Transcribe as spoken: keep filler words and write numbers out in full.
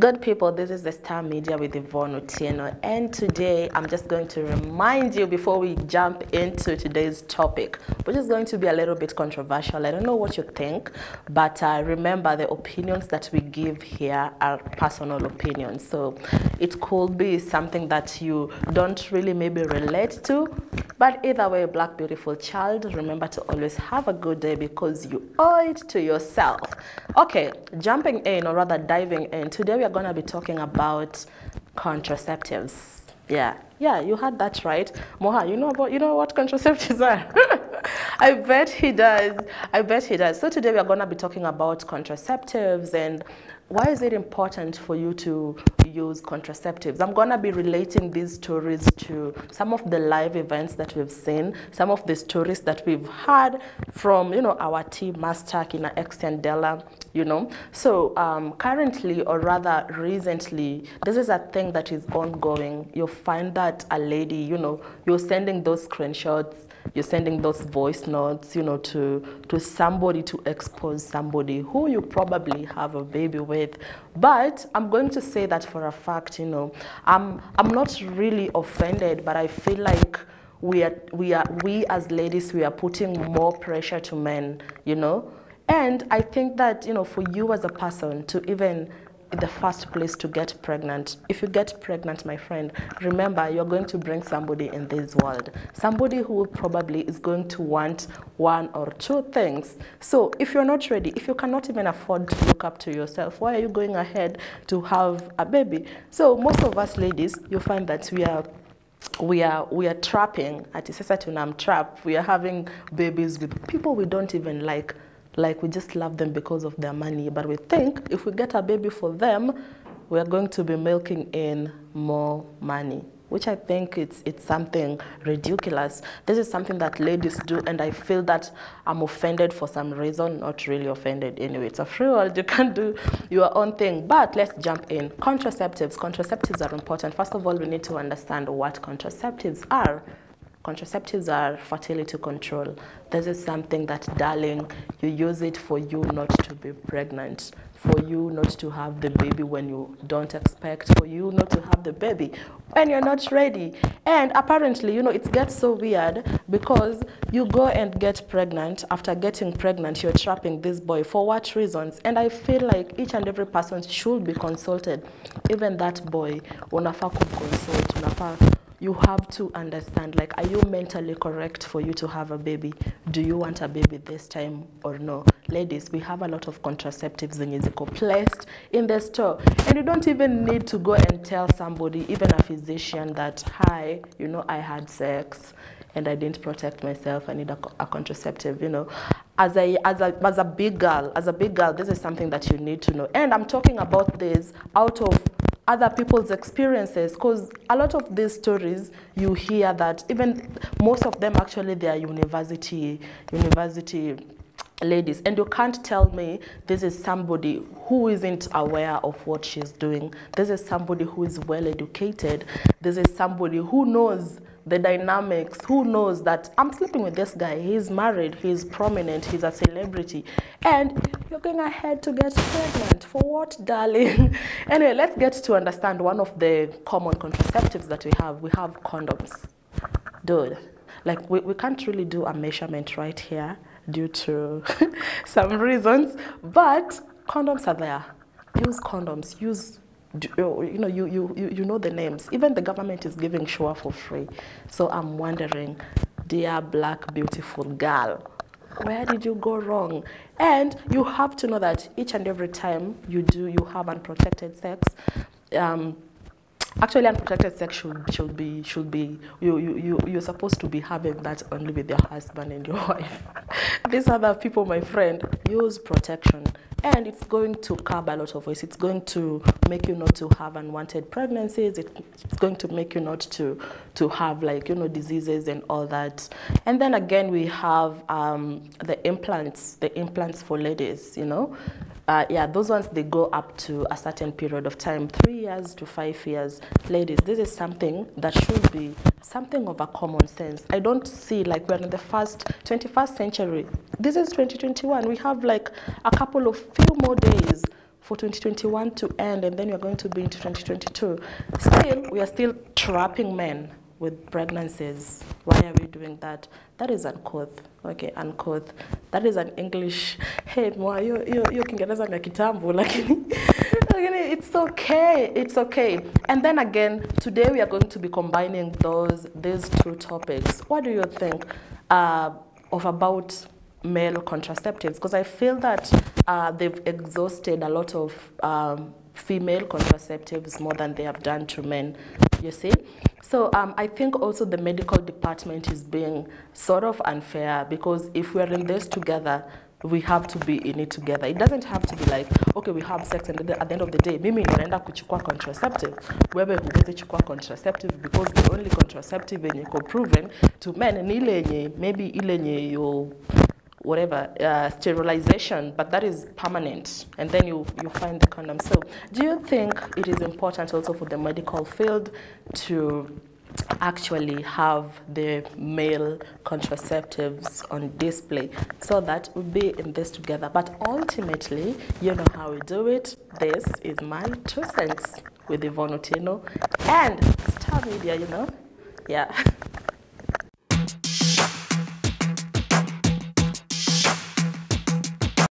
Good people, this is The Star Media with Yvonne Otieno, and today I'm just going to remind you before we jump into today's topic, which is going to be a little bit controversial. I don't know what you think, but uh, remember the opinions that we give here are personal opinions. So it could be something that you don't really maybe relate to, but either way, black beautiful child, remember to always have a good day because you owe it to yourself. Okay, jumping in, or rather diving in, today we are going to be talking about contraceptives. Yeah, yeah, you heard that right, Moha. You know about, you know what contraceptives are. I bet he does. I bet he does. So today we are going to be talking about contraceptives and why is it important for you to use contraceptives. I'm going to be relating these stories to some of the live events that we've seen, some of the stories that we've heard from, you know, our tea master, Kina Extendela, you know. So um, currently, or rather recently, this is a thing that is ongoing. You'll find that a lady, you know, you're sending those screenshots, you're sending those voice notes, you know, to, to somebody, to expose somebody who you probably have a baby with. But I'm going to say that for a fact, you know, I'm I'm not really offended, but I feel like we are we are we as ladies we are putting more pressure to men, you know. And I think that, you know, for you as a person to even in the first place to get pregnant, if you get pregnant, my friend, remember you're going to bring somebody in this world, somebody who probably is going to want one or two things. So if you're not ready, if you cannot even afford to look up to yourself, why are you going ahead to have a baby? So most of us ladies, you find that we are we are we are trapping at a certain trap. We are having babies with people we don't even like. Like, we just love them because of their money. But we think if we get a baby for them, we're going to be milking in more money, which I think it's, it's something ridiculous. This is something that ladies do, and I feel that I'm offended for some reason. Not really offended anyway. It's a free world. You can do your own thing. But let's jump in. Contraceptives. Contraceptives are important. First of all, we need to understand what contraceptives are. Contraceptives are fertility control. This is something that, darling, you use it for you not to be pregnant, for you not to have the baby when you don't expect, for you not to have the baby when you're not ready. And apparently, you know, it gets so weird because you go and get pregnant. After getting pregnant, you're trapping this boy. For what reasons? And I feel like each and every person should be consulted. Even that boy, unafaa kumconsult, unafaa. You have to understand, like, are you mentally correct for you to have a baby? Do you want a baby this time or no? Ladies, we have a lot of contraceptives in Iziko placed in the store. And you don't even need to go and tell somebody, even a physician, that, hi, you know, I had sex and I didn't protect myself. I need a, a contraceptive, you know. As a, as, a, as a big girl, as a big girl, this is something that you need to know. And I'm talking about this out of other people's experiences, because a lot of these stories you hear that even most of them actually they are university university ladies, and you can't tell me this is somebody who isn't aware of what she's doing. This is somebody who is well educated. This is somebody who knows the dynamics, who knows that I'm sleeping with this guy, he's married, he's prominent, he's a celebrity, and you're going ahead to get pregnant. For what, darling? Anyway, let's get to understand one of the common contraceptives that we have. We have condoms. Dude, like we, we can't really do a measurement right here due to some reasons, but condoms are there. Use condoms, use You know, you, you, you know the names. Even the government is giving Shua for free. So I'm wondering, dear black beautiful girl, where did you go wrong? And you have to know that each and every time you do, you have unprotected sex. Um, Actually, unprotected sex should, should be, should be you, you, you, you're supposed to be having that only with your husband and your wife. These other people, my friend, use protection. And it's going to curb a lot of ways. It's going to make you not to have unwanted pregnancies. It, it's going to make you not to, to have, like, you know, diseases and all that. And then again, we have um, the implants, the implants for ladies, you know. Uh, yeah, those ones, they go up to a certain period of time, three years to five years. Ladies, this is something that should be something of a common sense. I don't see, like, we're in the first twenty-first century. This is twenty twenty-one. We have, like, a couple of few more days for twenty twenty-one to end, and then you're going to be into twenty twenty-two. Still, we are still trapping men with pregnancies. Why are we doing that? That is uncouth. Okay, uncouth. That is an English. Hey, Moa, you you can get us on a kitambo. It's okay. It's okay. And then again, today we are going to be combining those these two topics. What do you think uh, of about male contraceptives? Because I feel that uh, they've exhausted a lot of um, female contraceptives more than they have done to men. You see? So um, I think also the medical department is being sort of unfair, because if we're in this together, we have to be in it together. It doesn't have to be like, okay, we have sex, and at the end of the day, mimi ninaenda kuchukua contraceptive. Wewe huwezi chukua contraceptive, because the only contraceptive yenye iko proven to men ni ile yenye, maybe ile yenye yo whatever, uh, sterilization, but that is permanent, and then you, you find the condom. So do you think it is important also for the medical field to actually have the male contraceptives on display, so that we'll be in this together? But ultimately, you know how we do it. This is My Two Cents with Yvonne Otieno and Star Media, you know, yeah.